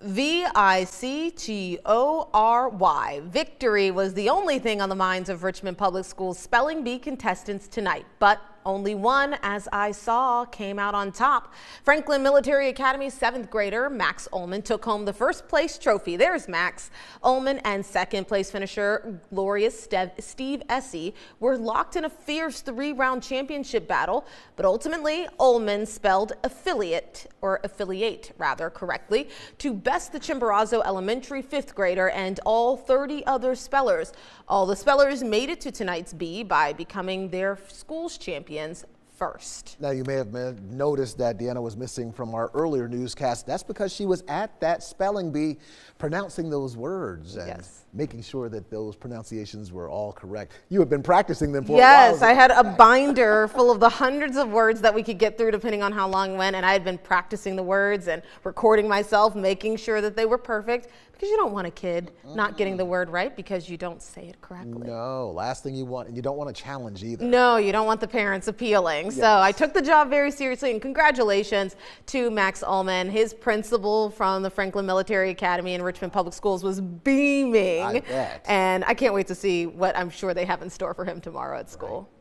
V-I-C-T-O-R-Y. Victory was the only thing on the minds of Richmond Public Schools Spelling Bee contestants tonight, but only one, as I saw, came out on top. Franklin Military Academy 7th grader Max Ulman took home the first place trophy. There's Max. Ulman and second place finisher glorious Steve Essie were locked in a fierce three-round championship battle, but ultimately Ulman spelled affiliate correctly to best the Chimborazo Elementary 5th grader and all 30 other spellers. All the spellers made it to tonight's bee by becoming their school's champion first. Now, you may have noticed that Deanna was missing from our earlier newscast. That's because she was at that spelling bee pronouncing those words and making sure that those pronunciations were all correct. You have been practicing them for a while. Yes, I had a binder full of the hundreds of words that we could get through depending on how long it went, and I had been practicing the words and recording myself, making sure that they were perfect, because you don't want a kid not getting the word right because you don't say it correctly. No, last thing you want, and you don't want a challenge either. No, you don't want the parents appealing. Yes. So I took the job very seriously, and congratulations to Max Ulman. His principal from the Franklin Military Academy in Richmond Public Schools was beaming. I bet. And I can't wait to see what I'm sure they have in store for him tomorrow at school. Right.